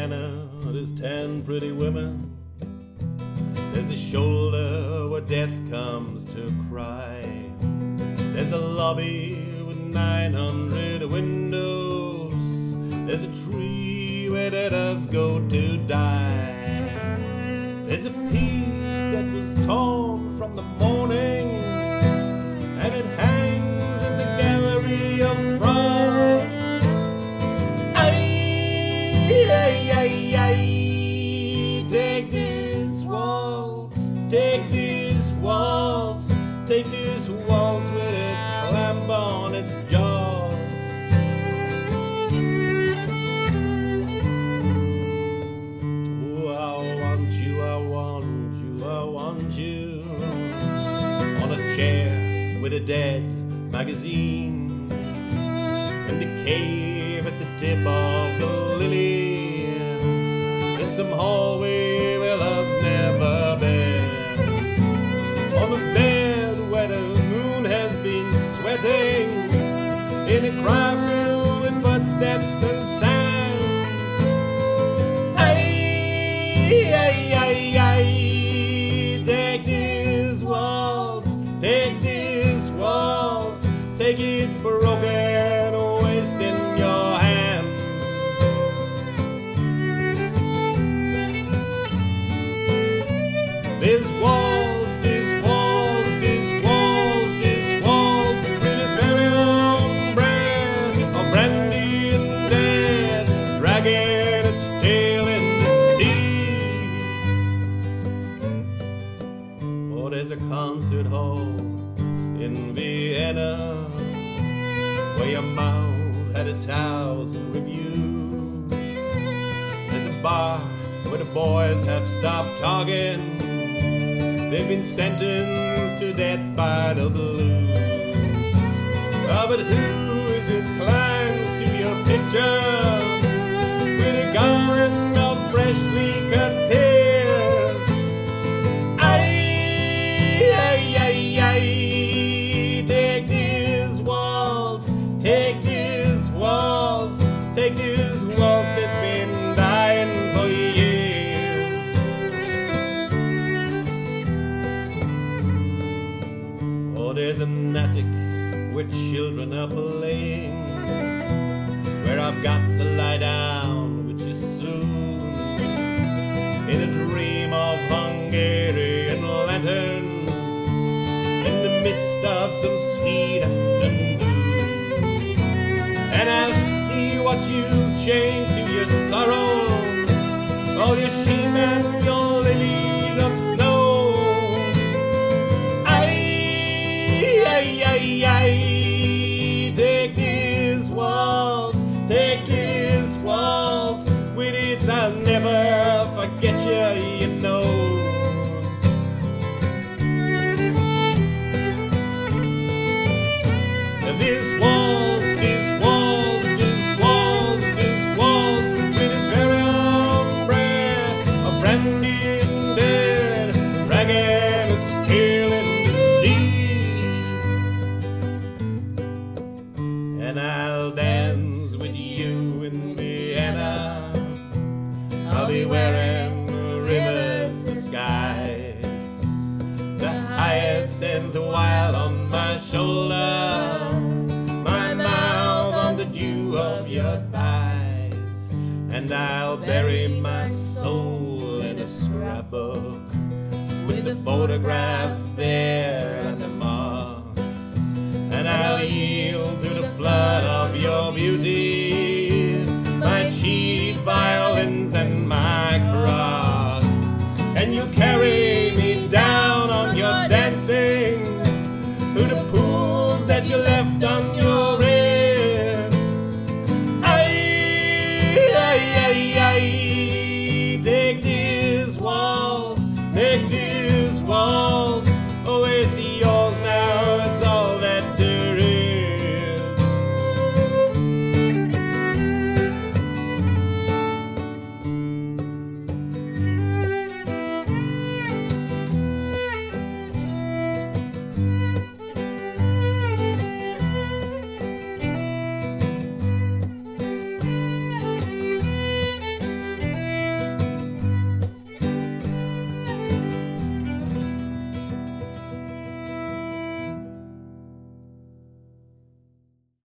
piano, there's 10 pretty women. There's a shoulder where death comes to cry. There's a lobby with 900 windows. There's a tree where the doves go to die. There's a piece that was torn from the morning, and it hangs in the gallery of France. Take this waltz, take this waltz, take this waltz with its clamp on its jaws. Oh, I want you, I want you, I want you, on a chair with a dead magazine, in the cave at the tip of the lily, some hallway where love's never been, on a bed where the moon has been sweating, in a cry filled with footsteps and sand. Take this waltz, take this waltz, take its broken waist in your hand. This waltz, this waltz, this waltz, this waltz, with its very own brand of brandy and death, dragging its tail in the sea. Oh, there's a concert hall in Vienna where your mouth had 1,000 reviews. There's a bar where the boys have stopped talking. They've been sentenced to death by the blues. Oh, but who is it climbs to your picture with a garland of freshly cut tears? Take this waltz, take this waltz, take this waltz, it's been dying for years. Oh, there's an attic where children are playing, where I've got to lie down with you soon, in a dream of Hungarian lanterns, in the mist of some sweet afternoon. And I'll see what you've chained to your sorrow, all your sheep and your lilies of snow. Take this waltz, with its I'll never forget you, you know. This waltz, this waltz, this waltz, this waltz, with its very own breath of brandy and dead, dragging its tail in the sea. And I'll dance with you in Vienna, I'll be wearing the river's disguise, the hyacinth wild on my shoulder, my mouth on the dew of your thighs. And I'll bury my soul in a scrapbook, with the photographs there and the moss. And I'll yield to the flood of your beauty, violins and my cross. And you carry me down on your dancing, through the pools that you left on your wrist. Take this waltz, take this waltz.